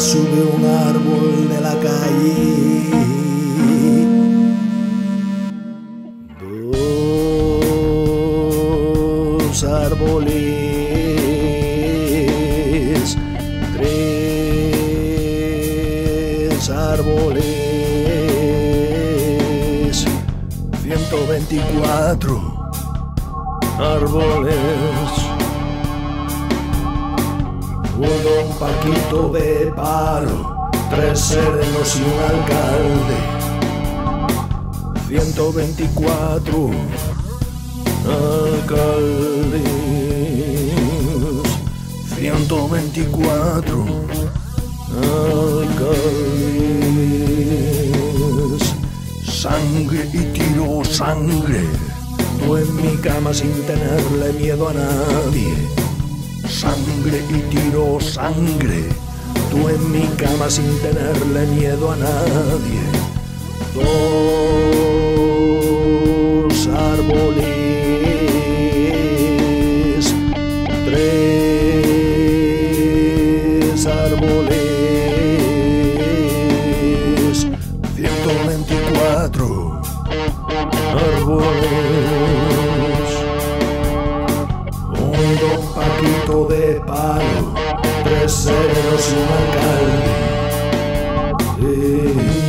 sube un árbol de la calle. Dos árboles, tres árboles, 124 árboles. Un Paquito de paro, 3 serenos y un alcalde, 124 alcaldes, 124 alcaldes. Sangre y tiro sangre, tú en mi cama sin tenerle miedo a nadie. Sangre y tiro sangre, tú en mi cama sin tenerle miedo a nadie. Dos árboles, tres árboles, 124 árboles. Un Paquito de palo, 3 ceros y un alcalde.